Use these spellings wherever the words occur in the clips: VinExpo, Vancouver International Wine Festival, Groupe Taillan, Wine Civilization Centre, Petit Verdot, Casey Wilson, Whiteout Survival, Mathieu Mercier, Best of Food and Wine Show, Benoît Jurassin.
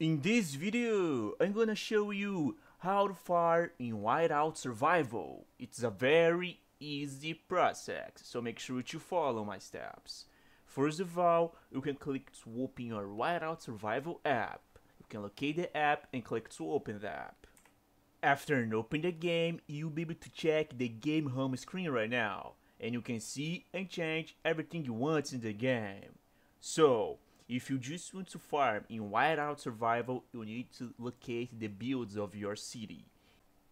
In this video, I'm gonna show you how to farm in Whiteout Survival. It's a very easy process, so make sure to follow my steps. First of all, you can click to open your Whiteout Survival app. You can locate the app and click to open the app. After opening the game, you'll be able to check the game home screen right now, and you can see and change everything you want in the game. So, if you just want to farm in Whiteout Survival, you need to locate the builds of your city.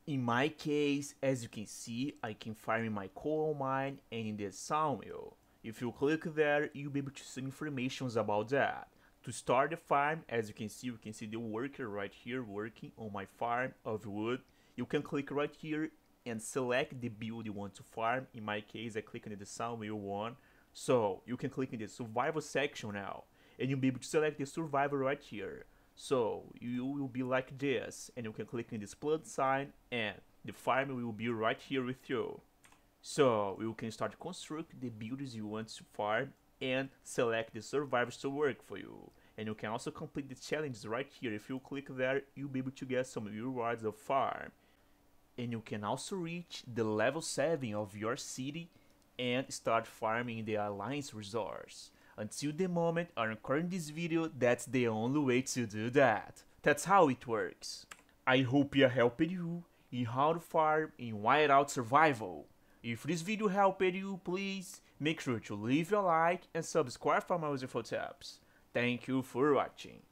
In my case, as you can see, I can farm in my coal mine and in the sawmill. If you click there, you'll be able to see information about that. To start the farm, as you can see the worker right here working on my farm of wood. You can click right here and select the build you want to farm. In my case, I click on the sawmill one. So, you can click in the survival section now. And you'll be able to select the survivor right here. So you will be like this, and you can click on this plus sign and the farm will be right here with you. So you can start to construct the buildings you want to farm and select the survivors to work for you. And you can also complete the challenges right here. If you click there, you'll be able to get some rewards of farm. And you can also reach the level 7 of your city and start farming the Alliance resource. Until the moment I'm recording this video, that's the only way to do that. That's how it works. I hope I helped you in how to farm in Whiteout Survival. If this video helped you, please make sure to leave a like and subscribe for more info tips. Thank you for watching.